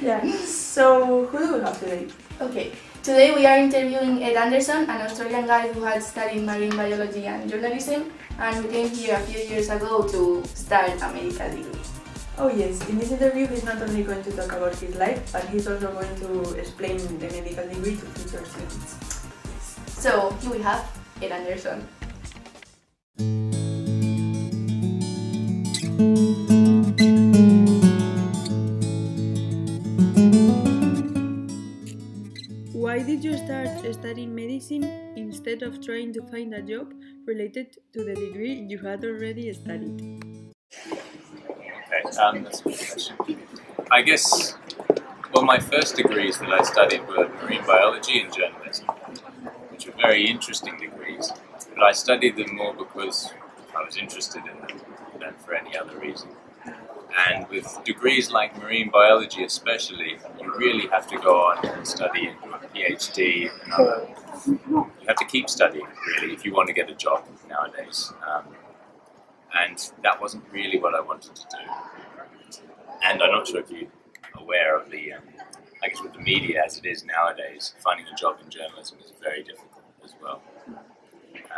Yeah. So who do we have today? Okay. Today we are interviewing Ed Anderson, an Australian guy who had studied marine biology and journalism, and came here a few years ago to start a medical degree. Oh yes, in this interview he's not only going to talk about his life, but he's also going to explain the medical degree to future students. So here we have Ed Anderson. Why did you start studying medicine instead of trying to find a job related to the degree you had already studied? Okay, that's a good question. I guess, well, my first degrees that I studied were marine biology and journalism, which were very interesting degrees, but I studied them more because I was interested in them than for any other reason. And with degrees like marine biology especially, you really have to go on and study and do a PhD and other. You have to keep studying, really, if you want to get a job nowadays. And that wasn't really what I wanted to do. And I'm not sure if you're aware of the, I guess with the media as it is nowadays, finding a job in journalism is very difficult as well.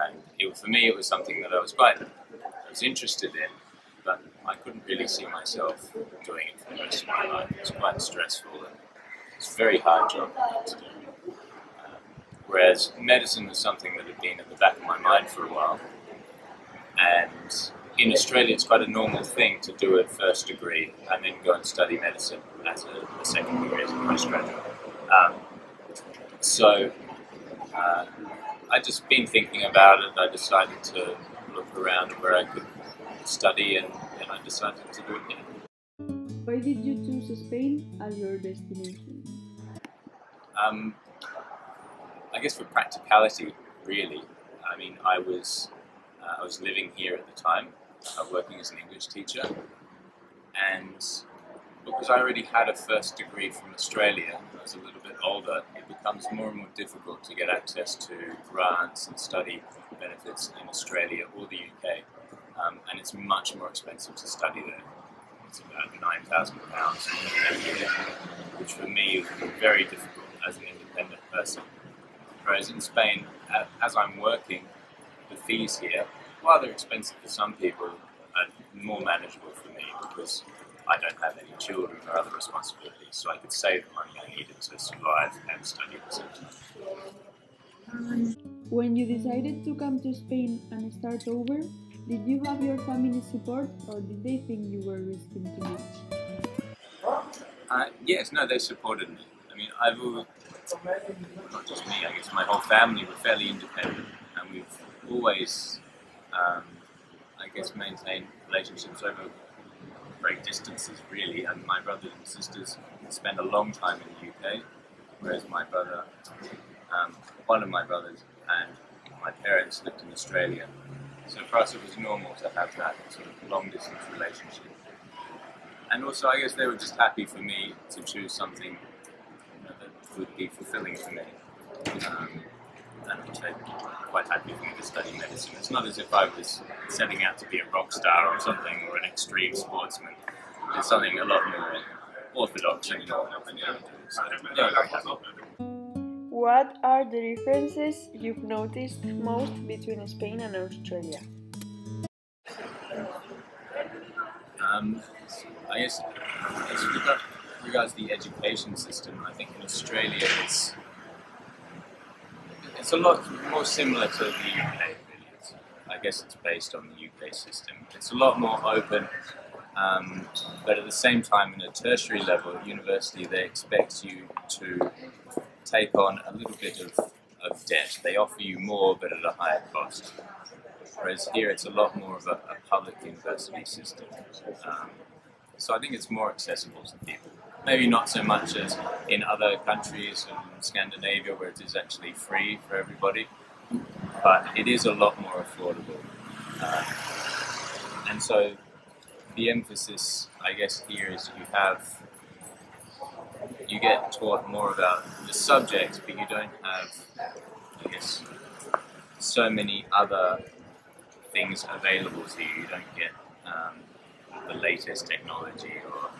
And for me, it was something that I was interested in, but I couldn't really see myself doing it for the rest of my life. It was quite stressful and it's a very hard job to do. Whereas medicine was something that had been at the back of my mind for a while. And in Australia, it's quite a normal thing to do a first degree and then go and study medicine as a second degree, as a postgraduate. So I'd just been thinking about it. I decided to look around where I could study, and I decided to do it again. Why did you choose Spain as your destination? I guess for practicality, really. I mean, I was living here at the time, working as an English teacher, and because I already had a first degree from Australia, I was a little bit older, it becomes more and more difficult to get access to grants and study benefits in Australia or the UK. And it's much more expensive to study there. It's about £9,000, which for me is very difficult as an independent person. Whereas in Spain, as I'm working, the fees here, while they're expensive for some people, are more manageable for me because I don't have any children or other responsibilities, so I could save the money I needed to survive and study at the same time. When you decided to come to Spain and start over, did you have your family support, or did they think you were risking too much? Yes, no, they supported me. I mean, not just me, I guess my whole family were fairly independent, and we've always, I guess, maintained relationships over great distances, really. And my brothers and sisters spent a long time in the UK, whereas my brother, one of my brothers, and my parents lived in Australia. So for us it was normal to have that sort of long-distance relationship. And also I guess they were just happy for me to choose something that would be fulfilling for me. And they're quite happy for me to study medicine. It's not as if I was setting out to be a rock star or something, or an extreme sportsman. It's something a lot more orthodox and normal than the other. So yeah, I have a lot of. What are the differences you've noticed most between Spain and Australia? I guess as regards the education system, I think in Australia it's a lot more similar to the UK. I guess it's based on the UK system. It's a lot more open, but at the same time, in a tertiary level, at university, they expect you to take on a little bit of debt. They offer you more, but at a higher cost. Whereas here, it's a lot more of a public university system. So I think it's more accessible to people. Maybe not so much as in other countries in Scandinavia, where it is actually free for everybody, but it is a lot more affordable. And so the emphasis, I guess, here is you get taught more about the subject, but you don't have, I guess, so many other things available to you. You don't get the latest technology or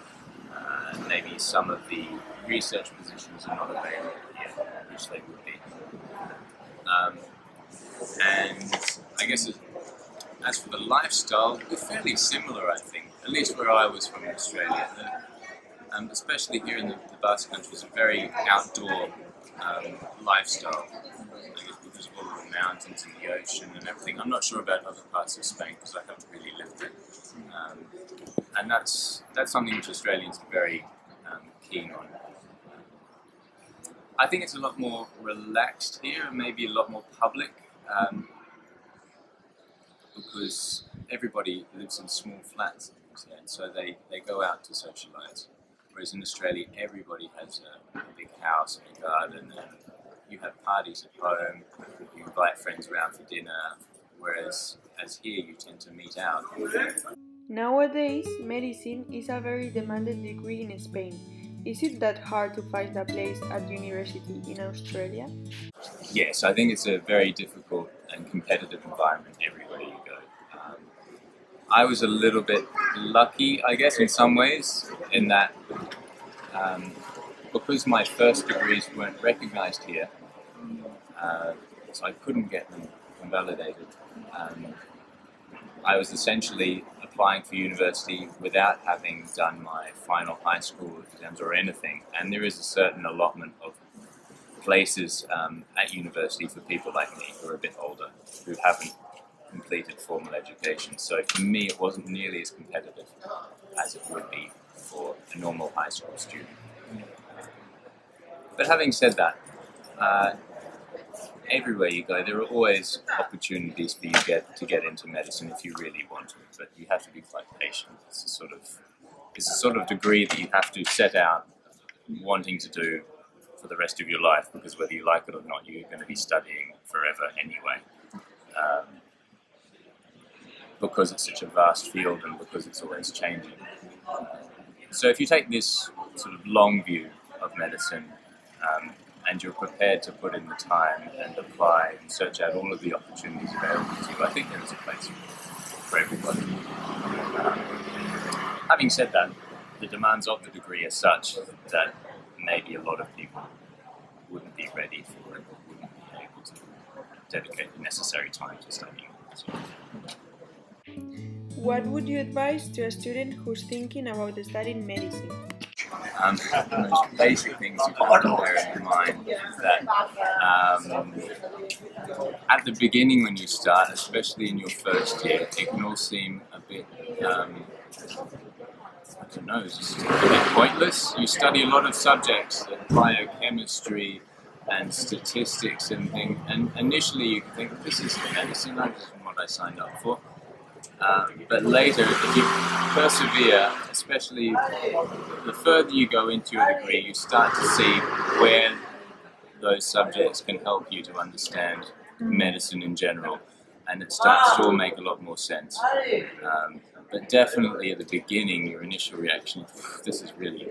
maybe some of the research positions are not available yet, which they would be. And I guess as for the lifestyle, we're fairly similar, I think, at least where I was from in Australia. Especially here in the Basque Country, it's a very outdoor lifestyle, I guess, because of all the mountains and the ocean and everything. I'm not sure about other parts of Spain because I haven't really lived there. And that's something which Australians are very keen on. I think it's a lot more relaxed here, and maybe a lot more public, because everybody lives in small flats, and so they go out to socialise. Whereas in Australia, everybody has a big house and a garden, and you have parties at home, you invite friends around for dinner, whereas as here you tend to meet out. Nowadays, medicine is a very demanded degree in Spain. Is it that hard to find a place at university in Australia? Yes, I think it's a very difficult and competitive environment everywhere you go. I was a little bit lucky, I guess, in some ways, in that because my first degrees weren't recognised here, so I couldn't get them validated, I was essentially applying for university without having done my final high school exams or anything, and there is a certain allotment of places at university for people like me who are a bit older, who haven't completed formal education. So for me, it wasn't nearly as competitive as it would be for a normal high school student. But having said that, everywhere you go, there are always opportunities for you to get into medicine if you really want to, but you have to be quite patient. It's a sort of degree that you have to set out wanting to do for the rest of your life, because whether you like it or not, you're going to be studying forever anyway. Because it's such a vast field and because it's always changing. So if you take this sort of long view of medicine and you're prepared to put in the time and apply and search out all of the opportunities available to you, I think there is a place for everybody. Having said that, the demands of the degree are such that maybe a lot of people wouldn't be ready for it, wouldn't be able to dedicate the necessary time to studying. What would you advise to a student who's thinking about studying medicine? The most basic things you've got to bear in mind is that at the beginning when you start, especially in your first year, it can all seem a bit, I don't know, just a bit pointless. You study a lot of subjects, like biochemistry and statistics and things, and initially you think, this isn't medicine, this isn't what I signed up for. But later, if you persevere, especially the further you go into your degree, you start to see where those subjects can help you to understand medicine in general, and it starts to all make a lot more sense. But definitely at the beginning, your initial reaction is, this is really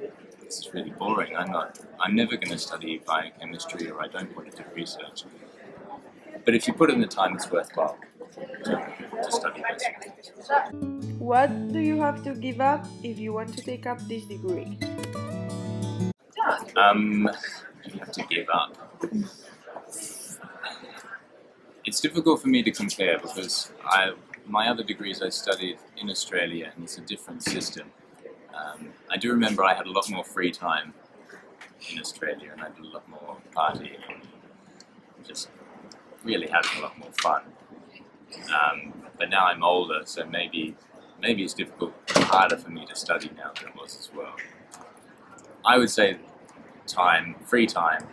boring. I'm never going to study biochemistry, or I don't want to do research. But if you put in the time, it's worthwhile to study this. What do you have to give up if you want to take up this degree? You have to give up. It's difficult for me to compare because my other degrees I studied in Australia, and it's a different system. I do remember I had a lot more free time in Australia, and I did a lot more partying and just really having a lot more fun. But now I'm older, so maybe it's difficult, harder for me to study now than it was as well. I would say free time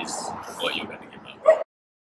is what you're going to get.